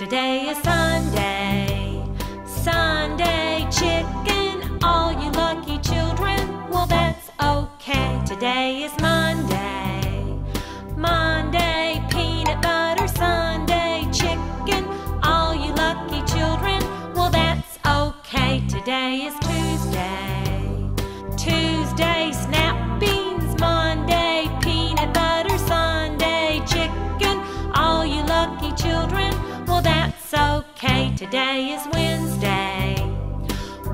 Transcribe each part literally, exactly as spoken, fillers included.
Today is Sunday, Sunday chicken, all you lucky children, well that's okay. Today is Monday, Monday peanut butter, Sunday chicken, all you lucky children, well that's okay. Today is Tuesday, Tuesday snap beans, Monday peanut butter, Sunday chicken, all you lucky children, that's okay. Today is Wednesday,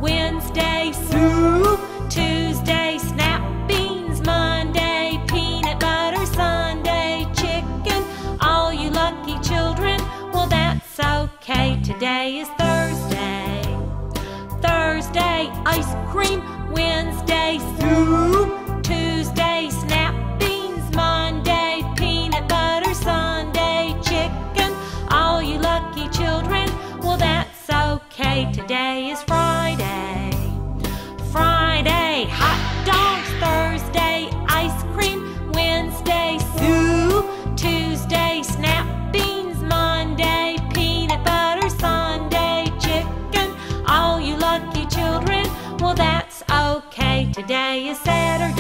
Wednesday soup, Tuesday snap beans, Monday peanut butter, Sunday chicken, all you lucky children, well that's okay. Today is Thursday, Thursday ice cream, Wednesday soup, Tuesday snap beans, Monday peanut butter, Sunday chicken, all you lucky children, well that's okay. Today is Friday, Friday hot dogs, Thursday ice cream, Wednesday soup, Tuesday snap beans, Monday peanut butter, Sunday chicken, all you lucky children, well that's okay. Today is Saturday,